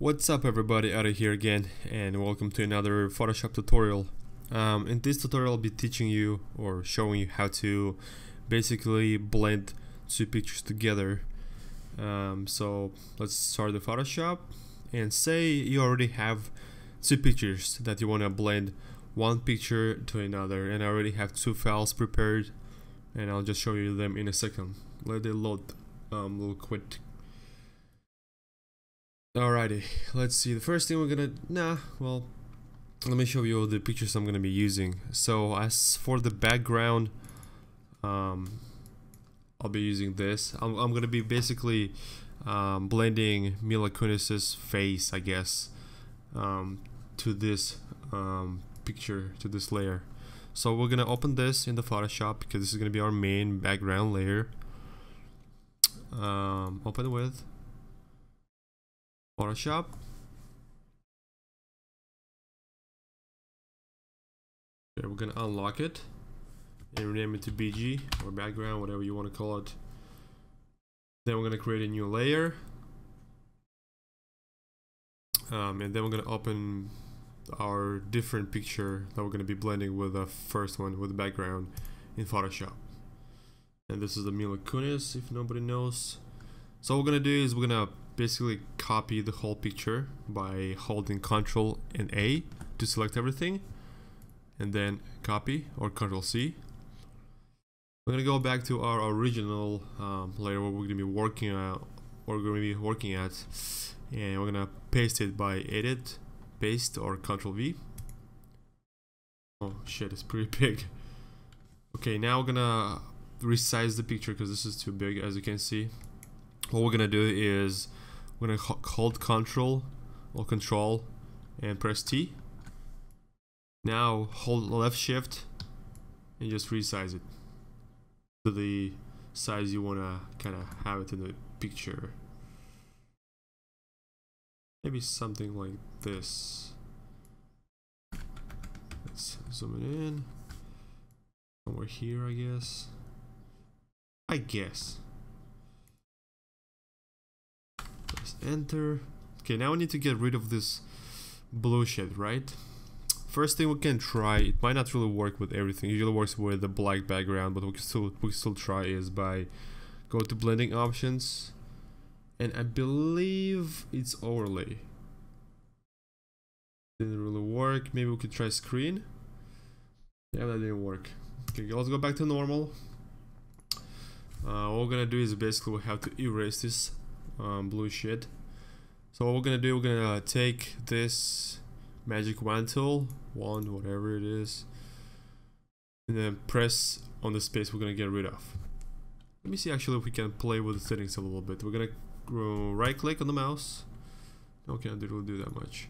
What's up everybody, Ari here again and welcome to another Photoshop tutorial. In this tutorial I'll be teaching you or showing you how to basically blend two pictures together. So let's start the Photoshop and say you already have two pictures that you want to blend one picture to another, and I already have two files prepared and I'll just show you them in a second. Let it load a little quick. Alrighty, let's see. The first thing we're gonna... let me show you all the pictures I'm gonna be using. So as for the background, I'll be using this. I'm gonna be basically blending Mila Kunis's face, I guess, to this picture, to this layer. So we're gonna open this in the Photoshop because this is gonna be our main background layer. Open with Photoshop, okay, we're gonna unlock it and rename it to BG or background, whatever you want to call it. Then we're gonna create a new layer, and then we're gonna open our different picture that we're gonna be blending with the first one, with the background, in Photoshop. And this is the Mila Kunis, if nobody knows. So what we're gonna do is we're gonna basically copy the whole picture by holding Ctrl and A to select everything, and then copy, or Ctrl C. We're gonna go back to our original layer where we're gonna be working at, and we're gonna paste it by Edit, Paste, or Ctrl V. Oh shit, it's pretty big. Okay, now we're gonna resize the picture because this is too big, as you can see. What we're gonna do is we're gonna hold Ctrl or Control and press T. Now hold left shift and just resize it to the size you wanna kind of have it in the picture. Maybe something like this. Let's zoom it in. Somewhere here, I guess. Enter. Okay, now we need to get rid of this blue shade, right? First thing we can try, it might not really work with everything, it usually works with the black background, but we can still try, is by go to blending options, and I believe it's overlay. Didn't really work. Maybe we could try screen. Yeah, that didn't work. Okay, let's go back to normal. What we're gonna do is basically we have to erase this blue shit. So what we're gonna do, we're gonna take this magic wand, whatever it is, and then press on the space we're gonna get rid of. Let me see actually if we can play with the settings a little bit. We're gonna right click on the mouse. Okay, I didn't really do that much.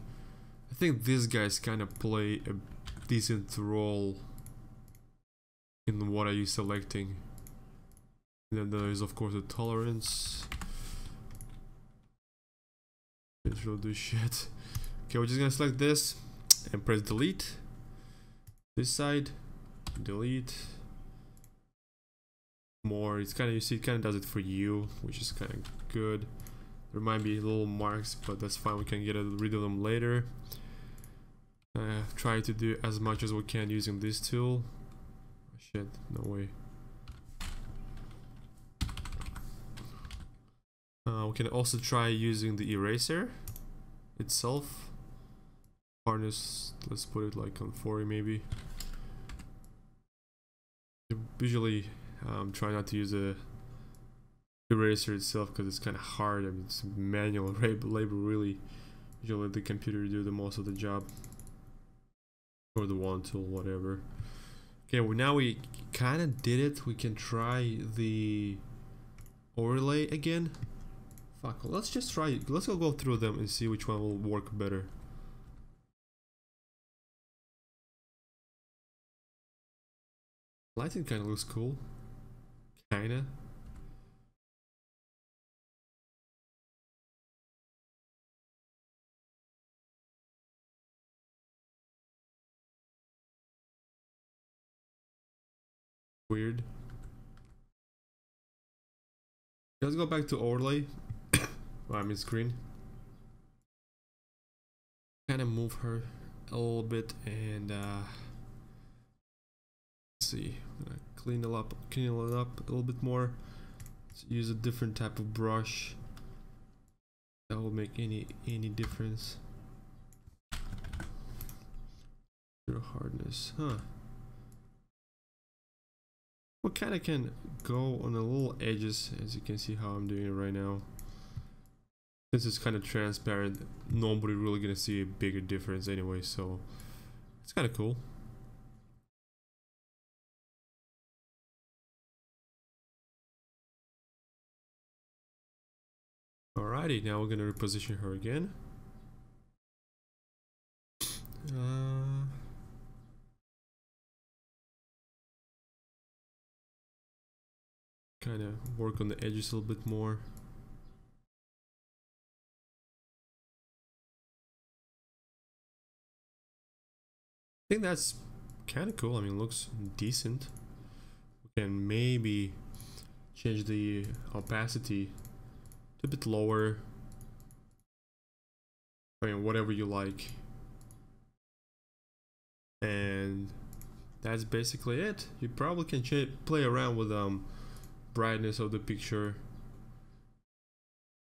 I think these guys kind of play a decent role in what are you selecting. And then there is of course the tolerance. We'll do shit. Okay, we're just gonna select this and press delete. This side, delete. More. It's kind of, you see, it kind of does it for you, which is kind of good. There might be little marks, but that's fine. We can get rid of them later. Try to do as much as we can using this tool. Shit, no way. We can also try using the eraser itself. Hardness, let's put it like on 40 maybe. Usually try not to use the eraser itself because it's kind of hard. I mean, it's manual labor really. Usually let the computer do the most of the job, or the wand tool, whatever. Okay, well now we kind of did it. We can try the overlay again. Fuck, let's just try it. Let's go through them and see which one will work better. Lighting kind of looks cool. Kinda. Weird. Let's go back to overlay. I mean screen. kind of move her a little bit and let's see, I'm gonna clean it up a little bit more. Let's use a different type of brush. That will make any difference. Zero hardness, huh? We kind of can go on the little edges, as you can see how I'm doing it right now. This is kind of transparent. Nobody really gonna see a bigger difference anyway, so it's kind of cool. Alrighty, now we're gonna reposition her again. Kind of work on the edges a little bit more. I think that's kind of cool. I mean, it looks decent. We can maybe change the opacity a bit lower. I mean, whatever you like. And that's basically it. You probably can play around with brightness of the picture,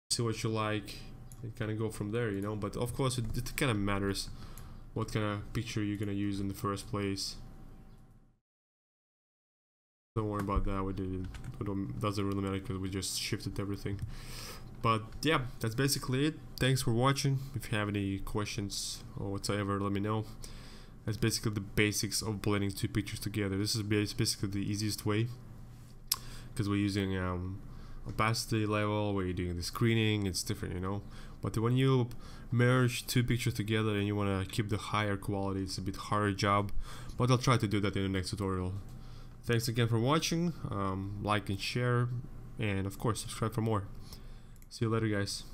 see what you like, and kind of go from there, you know. But of course, it kind of matters what kind of picture you're gonna use in the first place. Don't worry about that, we did it. It doesn't really matter because we just shifted everything. But yeah, that's basically it. Thanks for watching. If you have any questions or whatsoever, let me know. That's basically the basics of blending two pictures together. This is basically the easiest way because we're using opacity level, where you're doing the screening, it's different, you know. But when you merge two pictures together and you want to keep the higher quality, it's a bit harder job, but I'll try to do that in the next tutorial. Thanks again for watching. Like and share, and of course subscribe for more. See you later, guys.